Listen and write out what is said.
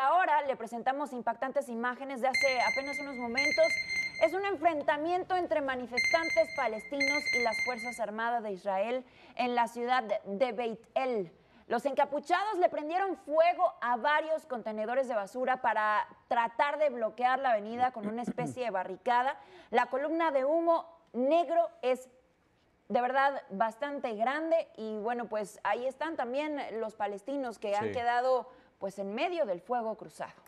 Ahora le presentamos impactantes imágenes de hace apenas unos momentos. Es un enfrentamiento entre manifestantes palestinos y las Fuerzas Armadas de Israel en la ciudad de Beit El. Los encapuchados le prendieron fuego a varios contenedores de basura para tratar de bloquear la avenida con una especie de barricada. La columna de humo negro es de verdad bastante grande y bueno, pues ahí están también los palestinos que han quedado pues en medio del fuego cruzado.